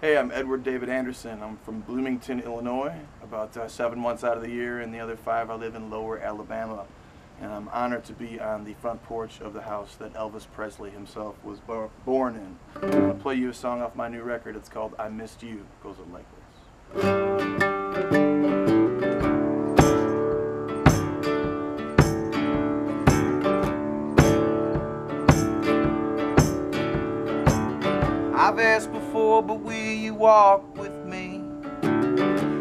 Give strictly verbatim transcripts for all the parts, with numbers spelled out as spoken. Hey, I'm Edward David Anderson. I'm from Bloomington, Illinois, about uh, seven months out of the year, and the other five I live in Lower Alabama. And I'm honored to be on the front porch of the house that Elvis Presley himself was bo born in. I'm going to play you a song off my new record. It's called I Missed You. It goes like this. I've asked before, but will you walk with me?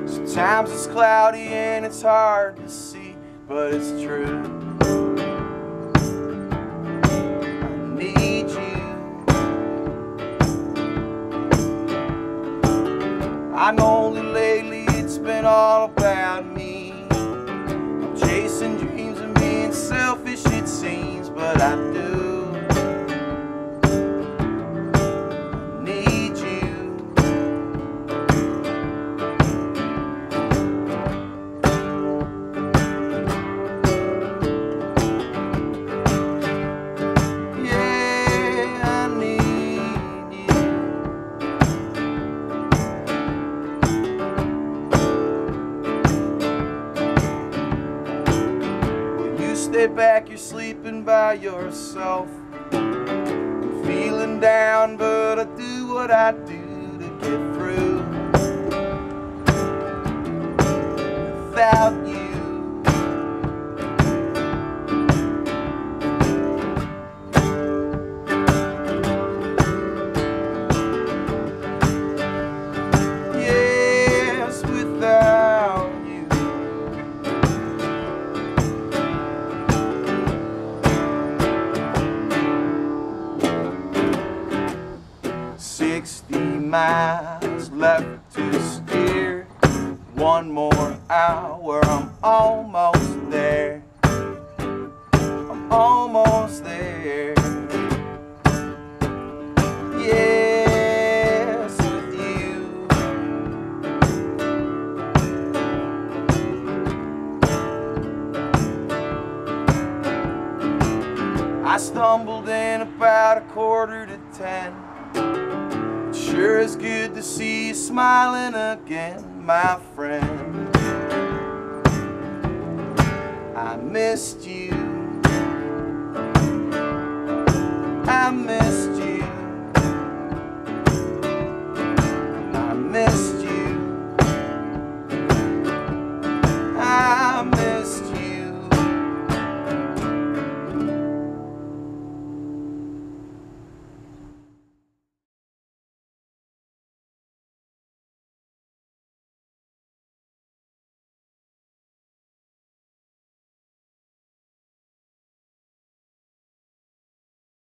Sometimes it's cloudy and it's hard to see, but it's true. I need you. I know that lately it's been all about me. I'm chasing dreams and being selfish, it seems, but I do. Stay back, you're sleeping by yourself. I'm feeling down, but I do what I do to get through. Without you, yes, without. sixty miles left to steer, one more hour, I'm almost there, I'm almost there, yes, with you. I stumbled in about a quarter to ten. Sure is good to see you smiling again, my friend. I missed you. I missed you.